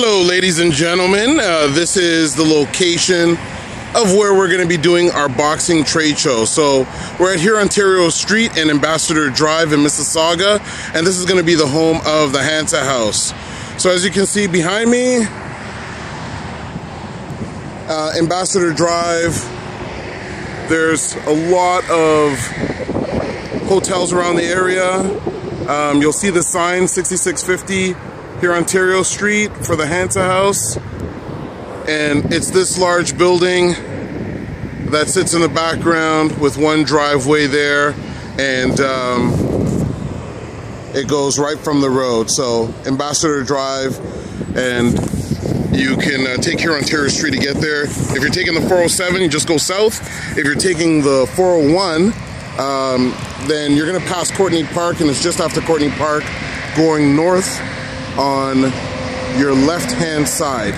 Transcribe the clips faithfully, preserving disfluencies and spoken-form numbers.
Hello, ladies and gentlemen. Uh, this is the location of where we're going to be doing our boxing trade show. So we're at Hurontario Street and Ambassador Drive in Mississauga, and this is going to be the home of the Hansa House. So as you can see behind me, uh, Ambassador Drive, there's a lot of hotels around the area. Um, you'll see the sign sixty-six fifty Hurontario Street for the Hansa House. And it's this large building that sits in the background with one driveway there, and um, it goes right from the road. So Ambassador Drive, and you can uh, take Hurontario Street to get there. If you're taking the four oh seven, you just go south. If you're taking the four oh one, um, then you're gonna pass Courtney Park, and it's just after Courtney Park going north on your left-hand side.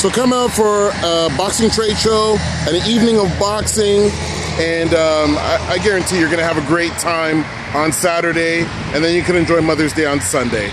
So come out for a boxing trade show, an evening of boxing, and um, I, I guarantee you're going to have a great time on Saturday, and then you can enjoy Mother's Day on Sunday.